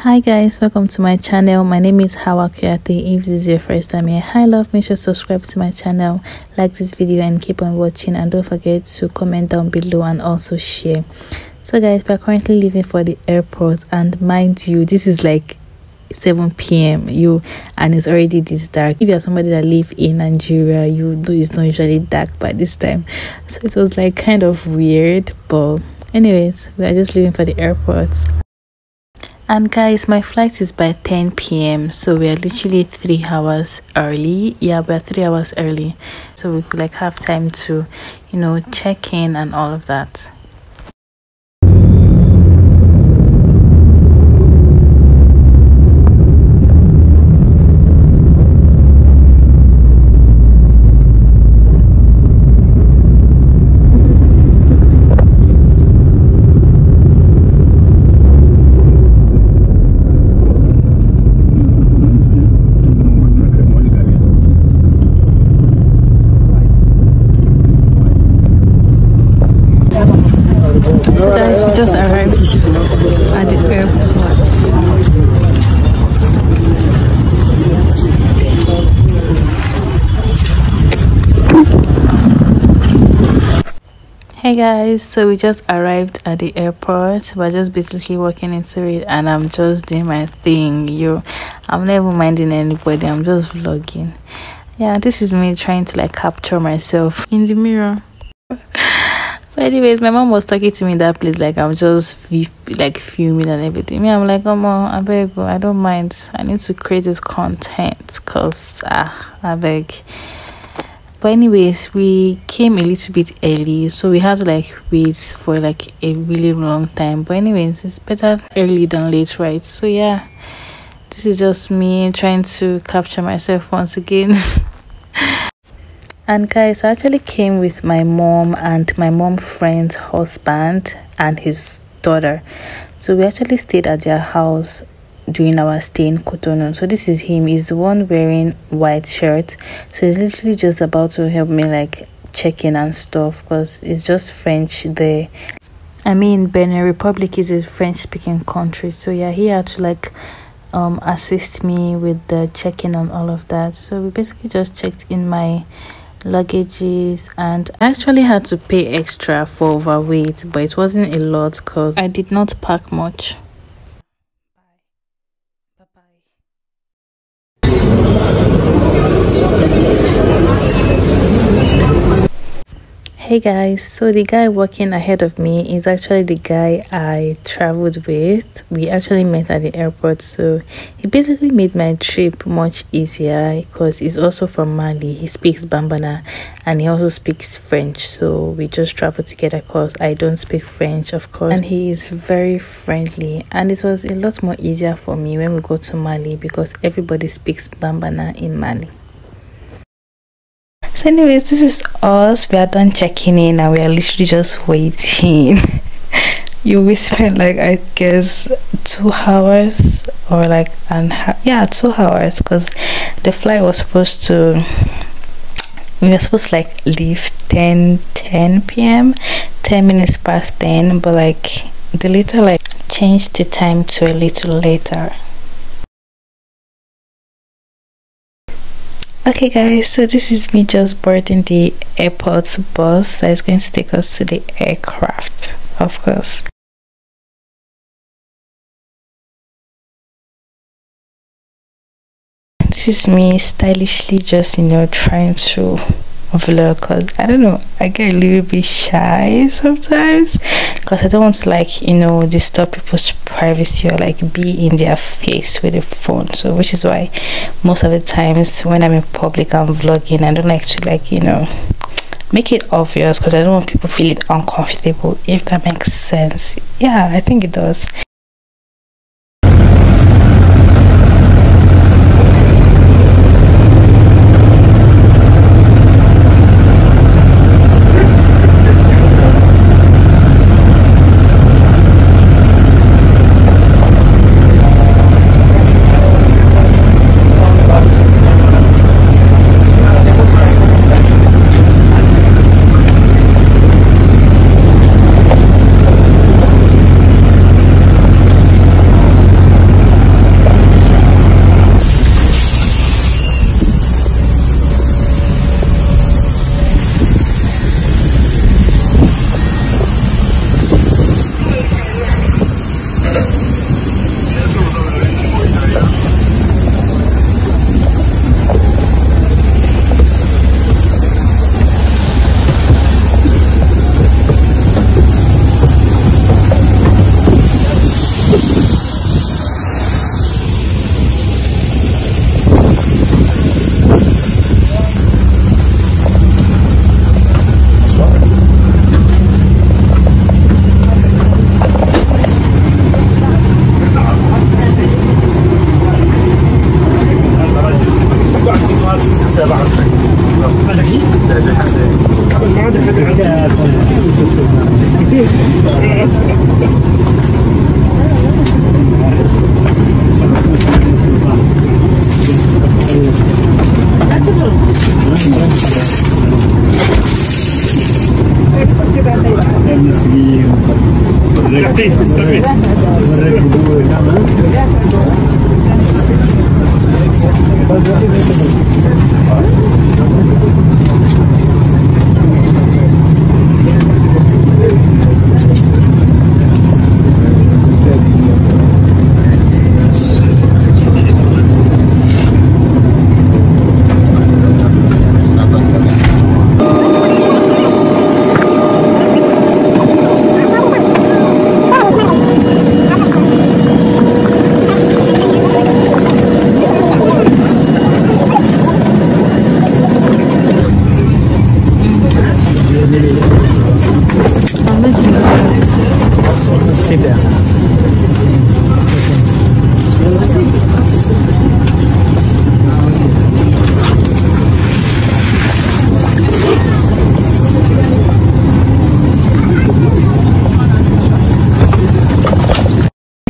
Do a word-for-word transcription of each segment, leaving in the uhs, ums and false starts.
Hi guys, welcome to my channel. My name is Hawa Kiyati. If this is your first time here, hi love, make sure to subscribe to my channel, like this video and keep on watching, and don't forget to comment down below and also share. So guys, we are currently leaving for the airport, and mind you, this is like seven p m you and it's already this dark. If you're somebody that live in Nigeria, you know it's not usually dark by this time, so it was like kind of weird. But anyways, we are just leaving for the airport. And guys, my flight is by ten p m so we are literally three hours early. Yeah, we're three hours early, so we could like have time to, you know, check in and all of that. So guys, we just arrived at the airport. Hey guys, so we just arrived at the airport. We're just basically walking into it, and I'm just doing my thing. Yo, I'm never minding anybody. I'm just vlogging. Yeah, this is me trying to like capture myself in the mirror. Anyways, my mom was talking to me in that place, like I'm just like fuming and everything. Me, I'm like, oh mom, I beg, I don't mind. I need to create this content, cause ah, I beg. But anyways, we came a little bit early, so we had to like wait for like a really long time. But anyways, it's better early than late, right? So yeah, this is just me trying to capture myself once again. And guys, I actually came with my mom and my mom's friend's husband and his daughter. So we actually stayed at their house during our stay in Cotonou. So this is him. He's the one wearing white shirt. So he's literally just about to help me like check in and stuff, because it's just French there. I mean, Benin Republic is a French-speaking country. So yeah, he had to like um assist me with the check-in and all of that. So we basically just checked in my luggages, and I actually had to pay extra for overweight, but it wasn't a lot because I did not pack much. Hey guys, so the guy walking ahead of me is actually the guy I traveled with. We actually met at the airport, so he basically made my trip much easier because he's also from Mali. He speaks Bambana and he also speaks French, so we just travel together because I don't speak French, of course. And he is very friendly, and it was a lot more easier for me when we go to Mali because everybody speaks Bambana in Mali. So anyways, this is us. We are done checking in and we are literally just waiting. You we spent like I guess two hours or like and yeah two hours because the flight was supposed to we were supposed to like leave ten ten p m ten minutes past ten, but like they later like changed the time to a little later. Okay guys, so this is me just boarding the airport bus that is going to take us to the aircraft, of course. This is me stylishly just, you know, trying to vlog because I don't know, I get a little bit shy sometimes because I don't want to like, you know, disturb people's privacy or like be in their face with a phone. So which is why most of the times when I'm in public I'm vlogging, I don't like to like, you know, make it obvious because I don't want people feeling uncomfortable, if that makes sense. Yeah, I think it does.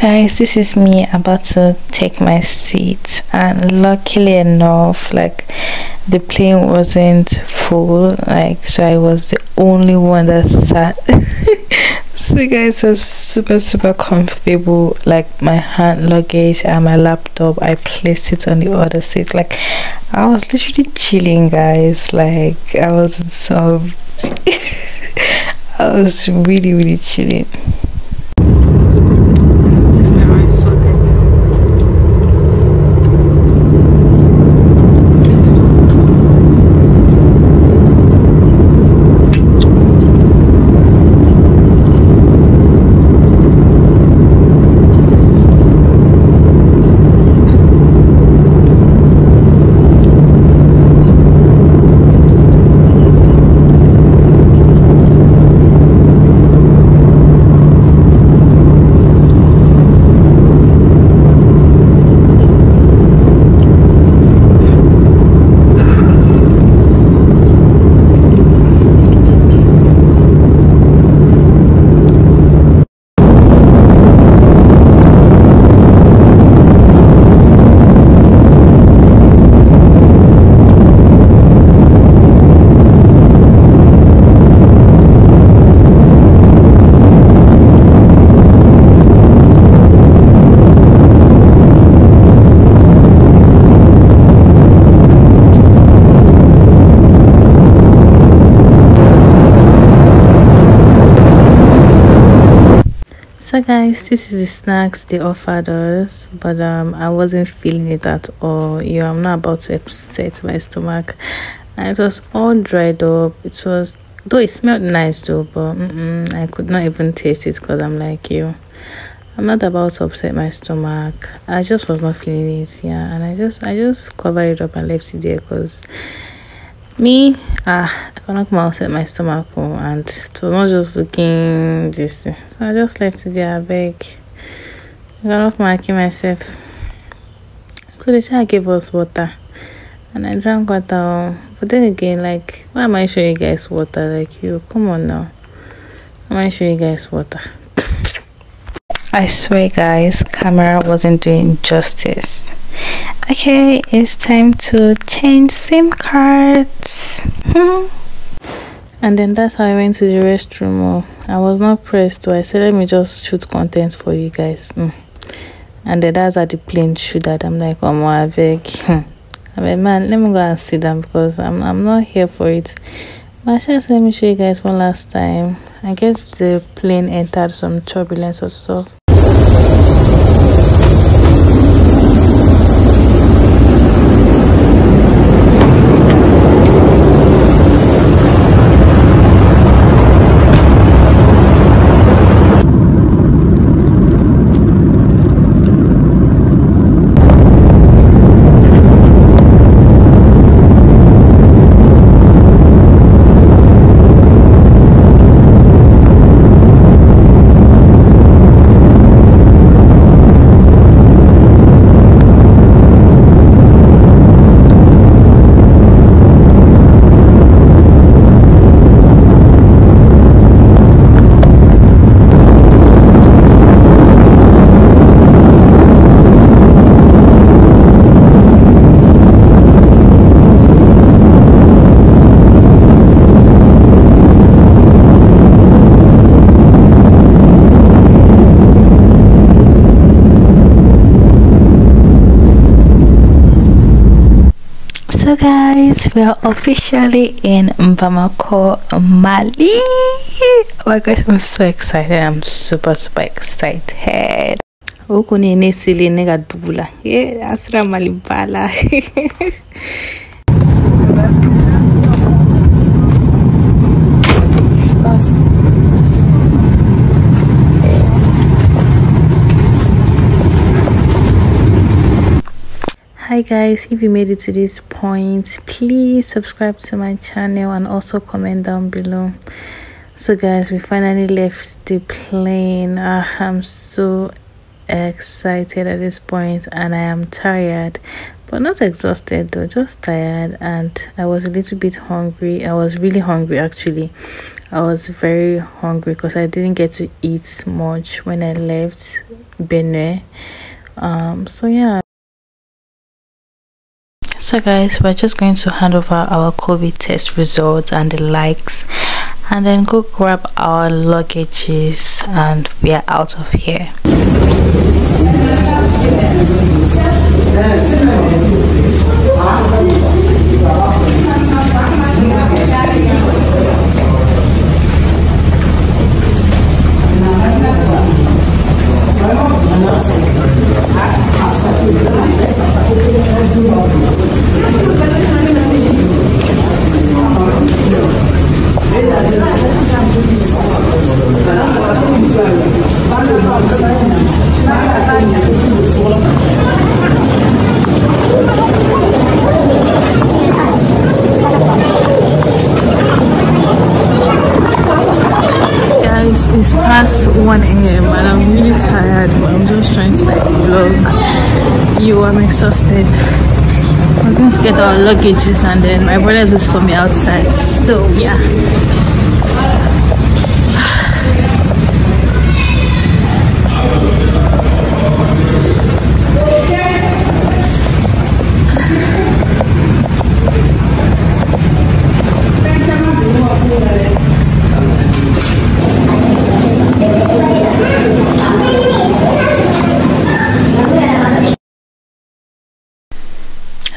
Guys, this is me about to take my seat, and luckily enough, like, the plane wasn't full, like, so I was the only one that sat. So you guys were super super comfortable. Like, my hand luggage and my laptop, I placed it on the other seat. Like, I was literally chilling, guys. Like, I was so I was really really chilling. So guys, this is the snacks they offered us, but um I wasn't feeling it at all. You know, I'm not about to upset my stomach, and it was all dried up. It was, though it smelled nice though, but mm-mm, I could not even taste it, because I'm like, you, I'm not about to upset my stomach. I just was not feeling it. Yeah, and I just I just covered it up and left it there, because me, ah, I cannot come outside my stomach, and it was not just looking this. So I just left it there, I beg. I cannot marking myself. So the child gave us water, and I drank water. But then again, like, why am I showing you guys water? Like, you, come on now. Why am I showing you guys water? I swear, guys, camera wasn't doing justice. Okay, it's time to change SIM cards. And then that's how I went to the restroom. I was not pressed, so I said, let me just shoot content for you guys. Mm. And then that's how the plane shoot at. I'm like, oh my, I beg. I mean, man, let me go and sit down, because I'm, I'm not here for it. But just let me show you guys one last time. I guess the plane entered some turbulence or so. Hello guys, we are officially in Bamako, Mali. Oh my gosh, I'm so excited. I'm super super excited. Yeah, Asra Malibala. Hi guys, if you made it to this point, please subscribe to my channel and also comment down below. So guys, we finally left the plane. uh, I'm so excited at this point, and I am tired, but not exhausted though, just tired. And I was a little bit hungry. I was really hungry actually. I was very hungry because I didn't get to eat much when I left Benue. Um so yeah. So guys, we're just going to hand over our COVID test results and the likes, and then go grab our luggages, and we are out of here. It's past one A M and I'm really tired, but I'm just trying to like vlog. You, I'm exhausted. I'm going to get our luggages, and then my brother is for me outside. So yeah.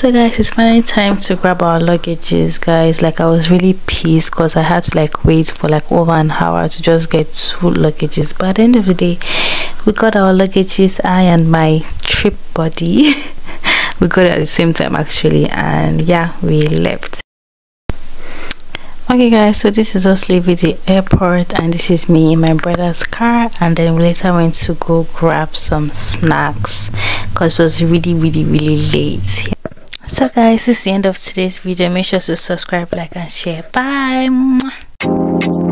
So guys, it's finally time to grab our luggages. Guys, like I was really pissed because I had to like wait for like over an hour to just get two luggages, but at the end of the day we got our luggages. I and my trip buddy we got it at the same time actually, and yeah, we left. Okay guys, so this is us leaving the airport, and this is me in my brother's car, and then we later went to go grab some snacks because it was really really really late. Yeah. So guys, this is the end of today's video. Make sure to subscribe, like and share. Bye.